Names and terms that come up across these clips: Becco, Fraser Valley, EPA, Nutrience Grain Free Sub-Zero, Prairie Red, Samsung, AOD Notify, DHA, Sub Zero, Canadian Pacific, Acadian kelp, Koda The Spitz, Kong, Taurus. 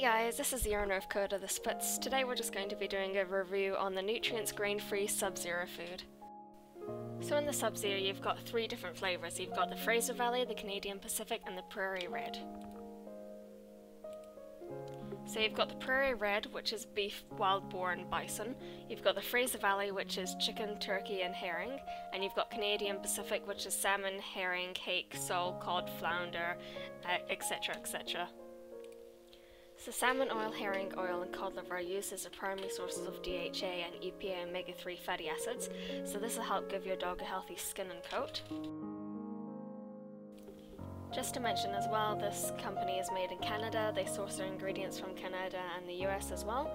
Hey guys, this is the owner of Koda The Spitz. Today we're just going to be doing a review on the Nutrience Grain Free Sub-Zero food. So in the Sub-Zero you've got three different flavours. You've got the Fraser Valley, the Canadian Pacific and the Prairie Red. So you've got the Prairie Red, which is beef, wild boar and bison. You've got the Fraser Valley, which is chicken, turkey and herring. And you've got Canadian Pacific, which is salmon, herring, hake, sole, cod, flounder, etc, etc. So salmon oil, herring oil and cod liver are used as the primary sources of DHA and EPA omega-3 fatty acids, so this will help give your dog a healthy skin and coat. Just to mention as well, this company is made in Canada. They source their ingredients from Canada and the US as well.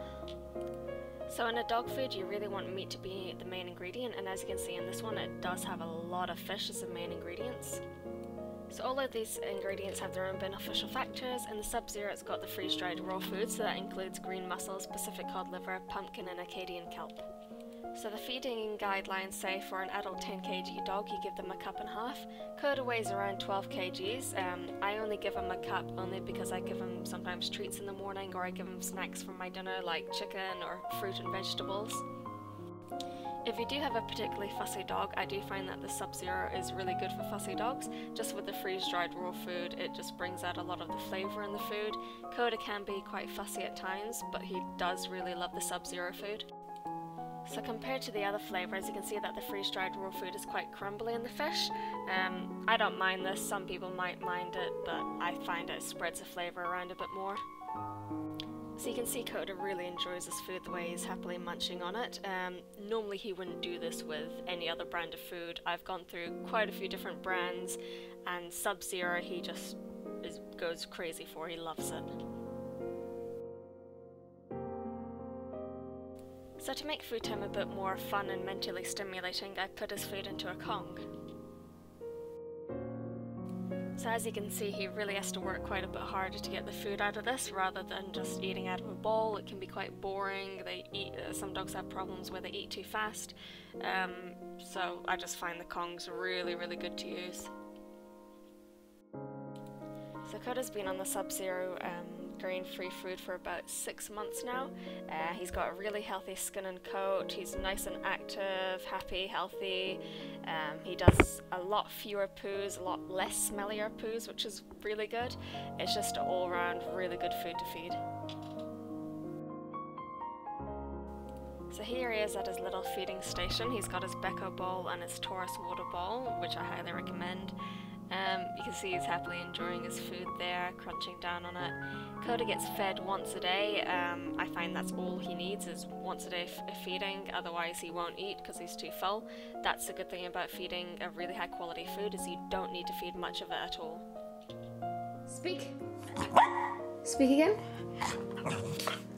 So in a dog food you really want meat to be the main ingredient, and as you can see in this one it does have a lot of fish as the main ingredients. So all of these ingredients have their own beneficial factors. In the Sub-Zero it's got the freeze-dried raw food, so that includes green mussels, Pacific cod liver, pumpkin and Acadian kelp. So the feeding guidelines say for an adult 10 kg dog you give them a cup and a half. Koda weighs around 12 kg. I only give them a cup only because I give them sometimes treats in the morning, or I give them snacks for my dinner like chicken or fruit and vegetables. If you do have a particularly fussy dog, I do find that the Sub-Zero is really good for fussy dogs. Just with the freeze-dried raw food, it just brings out a lot of the flavour in the food. Koda can be quite fussy at times, but he does really love the Sub-Zero food. So compared to the other flavours, you can see that the freeze-dried raw food is quite crumbly in the fish. I don't mind this, some people might mind it, but I find it spreads the flavour around a bit more. So you can see Koda really enjoys this food the way he's happily munching on it. Normally he wouldn't do this with any other brand of food. I've gone through quite a few different brands, and Sub-Zero he just goes crazy for. He loves it. So to make food time a bit more fun and mentally stimulating, I put his food into a Kong. So as you can see, he really has to work quite a bit harder to get the food out of this, rather than just eating out of a bowl. It can be quite boring. They eat. Some dogs have problems where they eat too fast, so I just find the Kongs really good to use. So Koda's been on the Sub-Zero grain-free food for about 6 months now. He's got a really healthy skin and coat. He's nice and active, happy, healthy. He does a lot fewer poos, a lot less smellier poos, which is really good. It's just all-round really good food to feed. So here he is at his little feeding station. He's got his Becco bowl and his Taurus water bowl, which I highly recommend. You can see he's happily enjoying his food there, crunching down on it. Koda gets fed once a day. I find that's all he needs is once a day feeding, otherwise he won't eat because he's too full. That's the good thing about feeding a really high quality food, is you don't need to feed much of it at all. Speak! Speak again?